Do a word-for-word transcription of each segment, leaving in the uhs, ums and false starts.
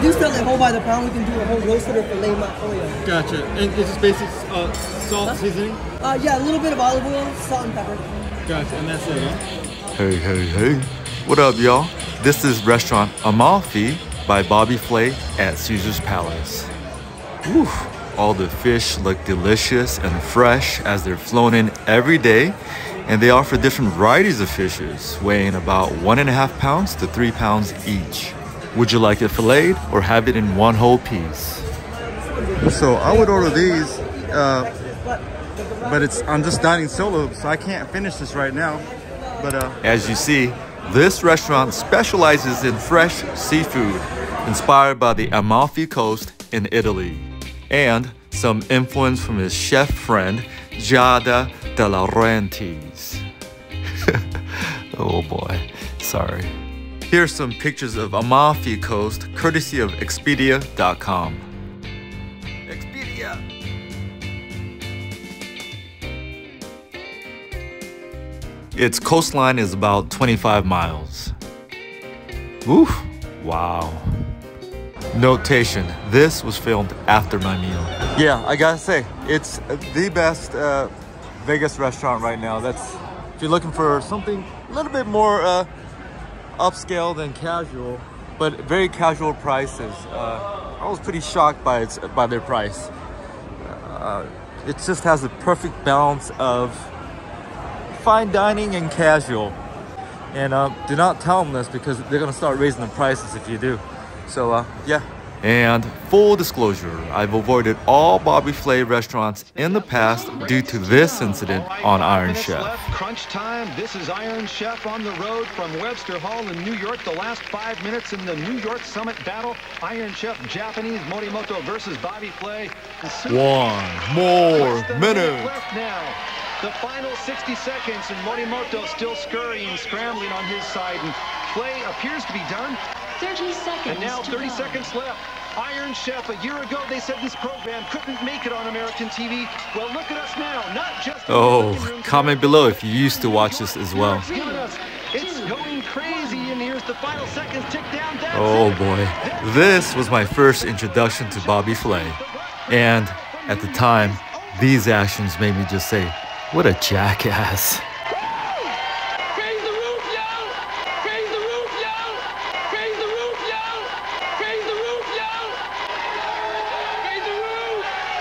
we do sell it whole by the pound. We can do a whole roasted or filet mignon for you. Gotcha. And it's just basic uh, salt, seasoning? Uh, yeah, a little bit of olive oil, salt and pepper. Gotcha, and that's it, huh? Hey, hey, hey. What up, y'all? This is Restaurant Amalfi by Bobby Flay at Caesar's Palace. Whew. All the fish look delicious and fresh as they're flown in every day. And they offer different varieties of fishes, weighing about one and a half pounds to three pounds each. Would you like it filleted or have it in one whole piece? So I would order these, uh, but it's I'm just dining solo, so I can't finish this right now. But uh, as you see, this restaurant specializes in fresh seafood, inspired by the Amalfi Coast in Italy, and some influence from his chef friend, Giada De Laurentiis. Oh boy, sorry. Here's some pictures of Amalfi Coast, courtesy of Expedia dot com. Expedia! Its coastline is about twenty-five miles. Woo! Wow. Notation, this was filmed after my meal. Yeah, I gotta say, it's the best uh, Vegas restaurant right now. That's, if you're looking for something a little bit more uh, upscale than casual, but very casual prices. Uh, I was pretty shocked by its by their price. Uh, it just has the perfect balance of fine dining and casual. And uh, do not tell them this because they're gonna start raising the prices if you do. So uh, yeah. And full disclosure, I've avoided all Bobby Flay restaurants in the past due to this incident on Iron Chef. Left, crunch time. This is Iron Chef on the road from Webster Hall in New York. The last five minutes in the New York Summit battle. Iron Chef Japanese Morimoto versus Bobby Flay. One more minute. Left now. The final sixty seconds, and Morimoto still scurrying, scrambling on his side, and Flay appears to be done. thirty seconds. And now thirty seconds left. Iron Chef, a year ago, they said this program couldn't make it on American T V. Well, look at us now, not just... Oh, comment below if you used to watch this as well. It's going crazy, and here's the final seconds tick down. Oh, boy. This was my first introduction to Bobby Flay. And at the time, these actions made me just say, what a jackass.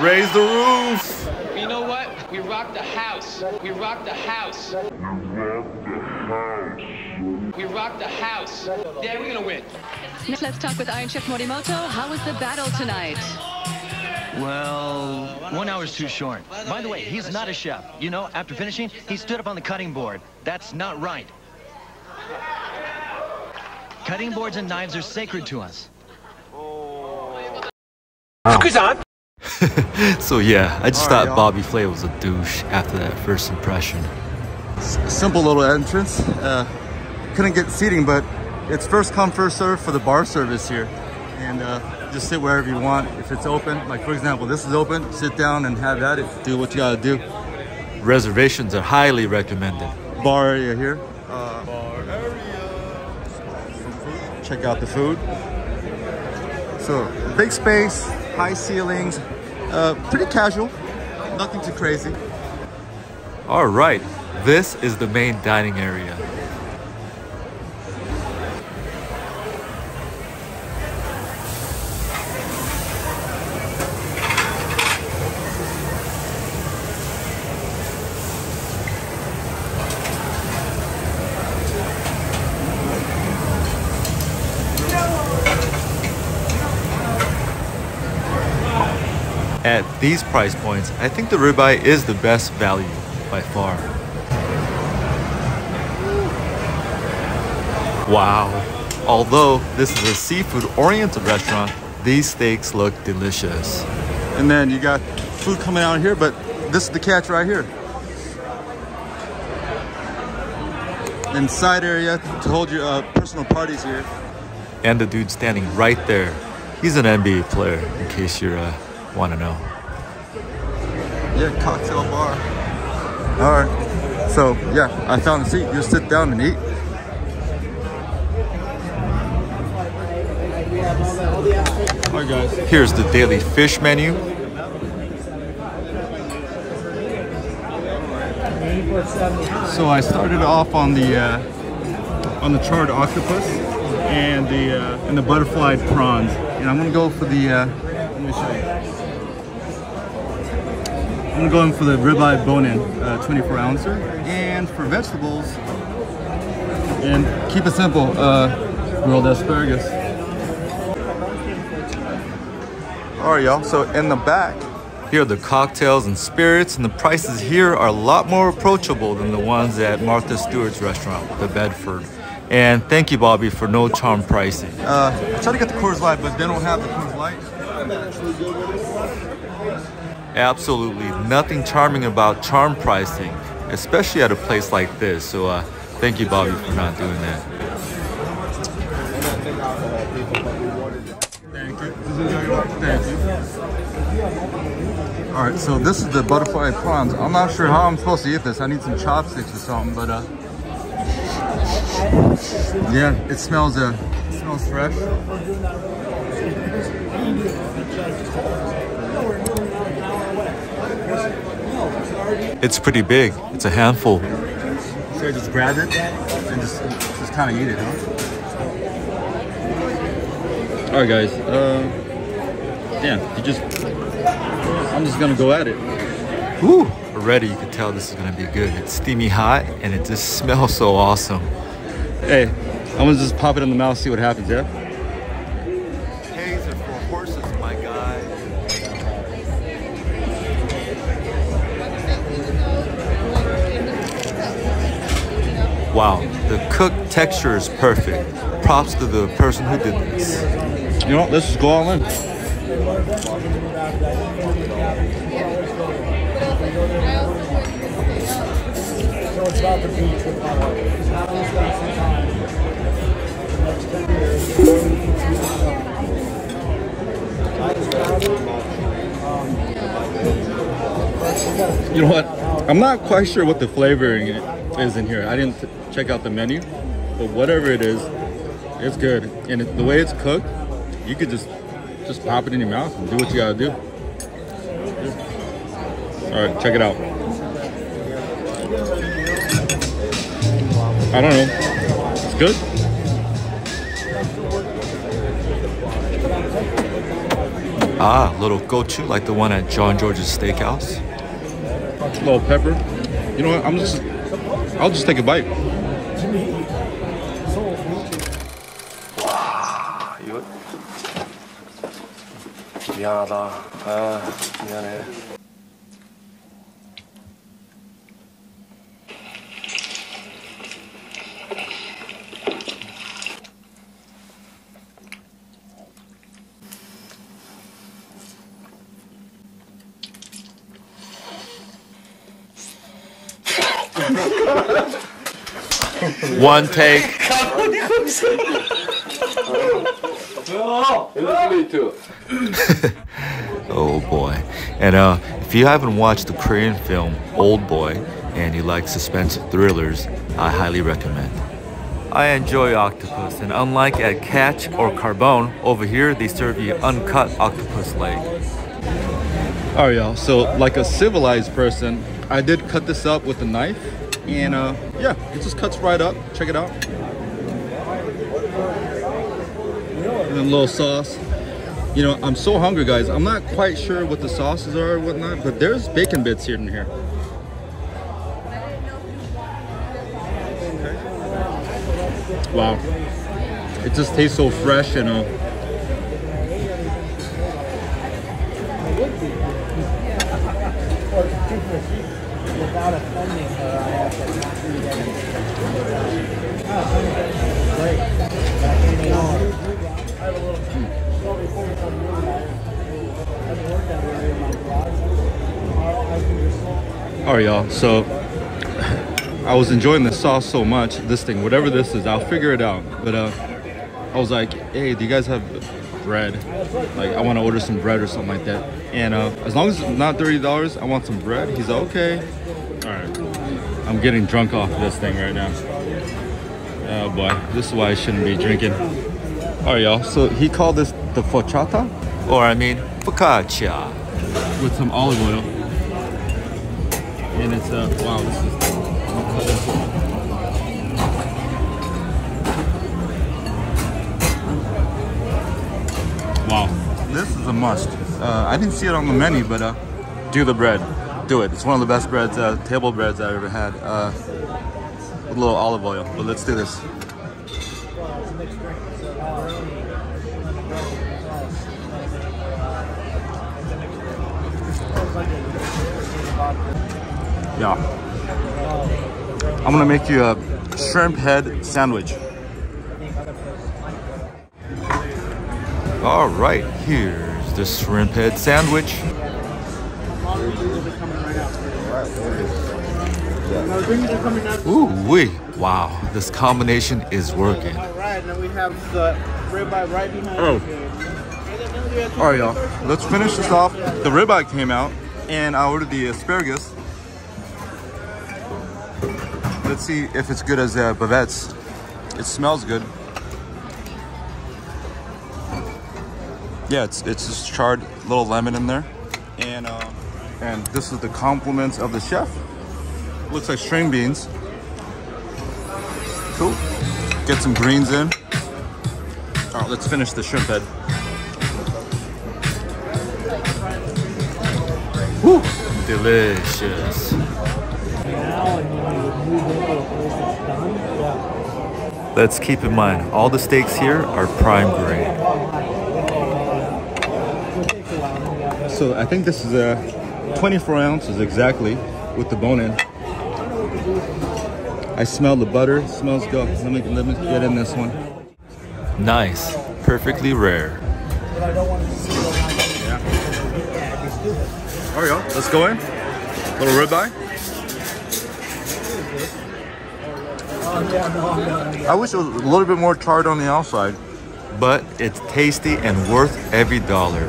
Raise the roof! You know what? We rock the house. We rock the house. We rock the house. We rock the house. Yeah, we're gonna win. Next, let's talk with Iron Chef Morimoto. How was the battle tonight? Well, one hour's too short. By the way, he's not a chef. You know, after finishing, he stood up on the cutting board. That's not right. Cutting boards and knives are sacred to us. Oh. So yeah, I just right, thought Bobby Flay was a douche after that first impression. Simple little entrance. Uh, couldn't get seating, but it's first come, first serve for the bar service here. And uh, just sit wherever you want. If it's open, like for example, this is open, sit down and have at it. Do what you gotta do. Reservations are highly recommended. Bar area here. Uh, bar area. Some food. Check out the food. So, big space, high ceilings. Uh, pretty casual, nothing too crazy. All right, this is the main dining area. At these price points, I think the ribeye is the best value by far. Wow. Although this is a seafood-oriented restaurant, these steaks look delicious. And then you got food coming out here, but this is the catch right here. And side area to hold your uh, personal parties here. And the dude standing right there. He's an N B A player, in case you're... Uh, want to know. Yeah, cocktail bar. All right. So, yeah, I found a seat. You just sit down and eat. Hi guys. Here's the daily fish menu. So I started off on the uh, on the charred octopus and the uh, and the butterfly prawns, and I'm gonna go for the. Uh, let me show you. I'm gonna go in for the ribeye bone-in, uh, twenty-four ouncer, and for vegetables. And keep it simple. Uh, grilled asparagus. All right, y'all. So in the back. Here are the cocktails and spirits, and the prices here are a lot more approachable than the ones at Martha Stewart's restaurant, The Bedford. And thank you, Bobby, for no charm pricing. Uh, I tried to get the Coors Light, but they don't have the Coors Light. Absolutely nothing charming about charm pricing, especially at a place like this. So uh, thank you, Bobby, for not doing that. Thank you. Thank you. All right, so this is the butterfly prawns. I'm not sure how I'm supposed to eat this. I need some chopsticks or something, but uh, yeah, it smells uh, it smells fresh. It's pretty big. It's a handful. So I just grab it and just just kind of eat it, huh? All right, guys. Uh, yeah, you just. I'm just gonna go at it. Woo! Already you can tell this is gonna be good. It's steamy hot and it just smells so awesome. Hey, I'm gonna just pop it in the mouth, see what happens, yeah? Cages are for horses, my guy. Wow, the cooked texture is perfect. Props to the person who did this. You know what, let's just go all in. You know what? I'm not quite sure what the flavoring is in here. I didn't check out the menu, but whatever it is, it's good. And the way it's cooked, you could just Just pop it in your mouth and do what you gotta do. All right, check it out. I don't know. It's good. Ah, little gochu like the one at Jean Georges Steakhouse. A little pepper. You know what? I'm just. I'll just take a bite. 미안하다. 아, 미안해. One take. Oh boy. And uh, if you haven't watched the Korean film Old Boy and you like suspense thrillers, I highly recommend. I enjoy octopus, and unlike at Catch or Carbone, over here they serve you uncut octopus leg. Alright y'all, so like a civilized person, I did cut this up with a knife, and uh, yeah, it just cuts right up. Check it out. And then a little sauce. You know, I'm so hungry, guys. I'm not quite sure what the sauces are or whatnot, but there's bacon bits here and here. Wow. It just tastes so fresh, you know. Mm. Alright y'all, so I was enjoying the sauce so much, this thing, whatever this is, I'll figure it out. But uh, I was like, hey, do you guys have bread? Like, I want to order some bread or something like that. And uh, as long as it's not thirty dollars, I want some bread. He's like, okay. Alright, I'm getting drunk off this thing right now. Oh boy, this is why I shouldn't be drinking. Alright y'all, so he called this the focaccia. or I mean focaccia. With some olive oil. And it's, uh, wow, this is, I'll cut this off. Wow. This is a must. Uh, I didn't see it on the menu, but uh, do the bread. Do it. It's one of the best breads, uh, table breads I've ever had. Uh, with a little olive oil, but let's do this. Yeah. I'm gonna make you a shrimp head sandwich. All right, here's the shrimp head sandwich. Ooh-wee. Wow, this combination is working. All right, now we have the ribeye right behind us. All right, y'all, let's finish this off. The ribeye came out, and I ordered the asparagus. Let's see if it's good as uh, Bavette's. It smells good. Yeah, it's it's just charred, little lemon in there, and uh, and this is the compliments of the chef. Looks like string beans. Cool. Get some greens in. All right, let's finish the shrimp head. Woo! Delicious. Let's keep in mind all the steaks here are prime grade. So I think this is a uh, twenty-four ounces exactly with the bone in. I smell the butter, it smells good. Let me, let me get in this one. Nice, perfectly rare. Yeah. All right, y'all, let's go in. Little ribeye. I wish it was a little bit more charred on the outside, but it's tasty and worth every dollar.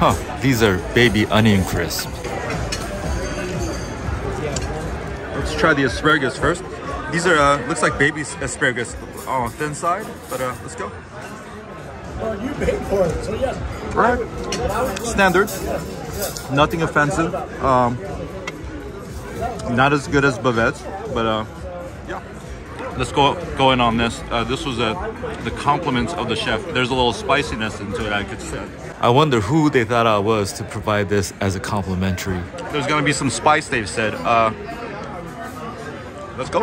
Huh, these are baby onion crisps. Let's try the asparagus first. These are, uh, looks like baby asparagus on the thin side, but uh, let's go. Well, you paid for it, so yes. All right, standard, nothing offensive. Um, not as good as Bavette's, but uh, yeah. Let's go, go in on this. Uh, this was a, the compliments of the chef. There's a little spiciness into it, I could say. I wonder who they thought I was to provide this as a complimentary. There's gonna be some spice, they've said. Uh, let's go.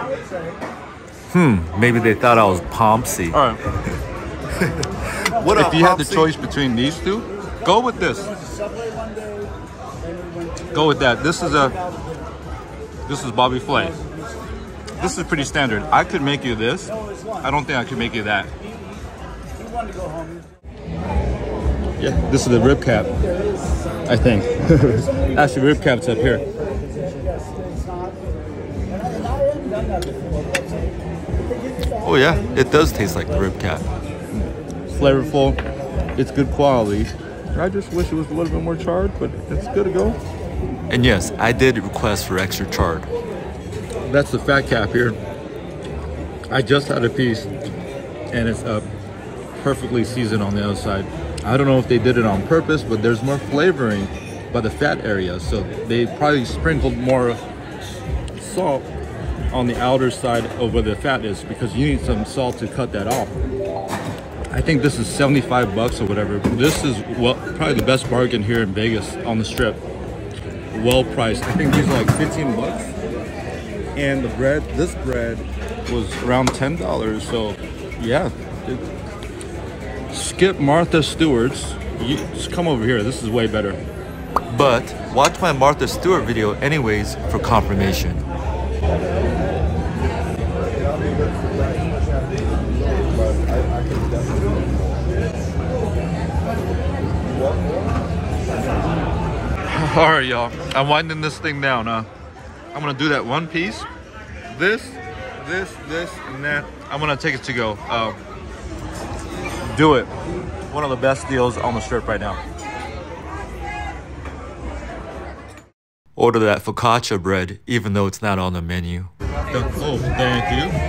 Hmm, maybe they thought I was Pompsy. All right. What if you Pompsy? Had the choice between these two, go with this. Go with that. This is a, this is Bobby Flay. This is pretty standard. I could make you this. I don't think I could make you that. Yeah, this is the rib cap, I think. Actually, rib cap's up here. Oh yeah, it does taste like the rib cap. Flavorful, it's good quality. I just wish it was a little bit more charred, but it's good to go. And yes, I did request for extra chard. That's the fat cap here. I just had a piece and it's uh, perfectly seasoned on the other side. I don't know if they did it on purpose, but there's more flavoring by the fat area. So they probably sprinkled more salt on the outer side of where the fat is because you need some salt to cut that off. I think this is seventy-five bucks or whatever. This is well, probably the best bargain here in Vegas on the strip. Well priced. I think these are like fifteen bucks. And the bread, this bread was around ten dollars. So yeah, it, skip Martha Stewart's. You just come over here. This is way better. But watch my Martha Stewart video anyways for confirmation. All right, y'all. I'm winding this thing down, huh? I'm gonna do that one piece. This, this, this, and that. I'm gonna take it to go. Uh, do it. One of the best deals on the strip right now. Order that focaccia bread, even though it's not on the menu. the, oh, thank you.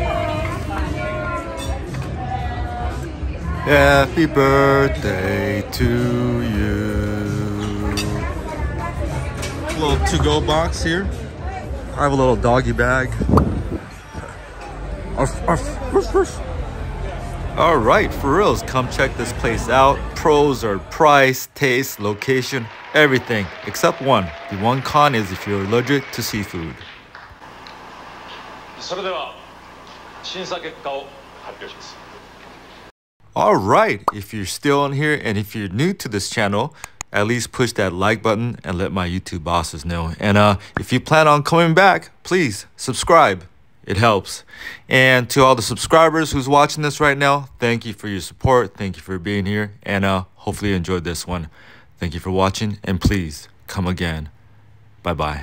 Happy birthday to you. Little to-go box here. I have a little doggy bag. Arf, arf, ruff, ruff. All right, for reals, come check this place out. Pros are price, taste, location, everything, except one. The one con is if you're allergic to seafood. All right, if you're still on here and if you're new to this channel, at least push that like button and let my YouTube bosses know. And uh, if you plan on coming back, please subscribe. It helps. And to all the subscribers who's watching this right now, thank you for your support. Thank you for being here. And uh, hopefully you enjoyed this one. Thank you for watching. And please come again. Bye-bye.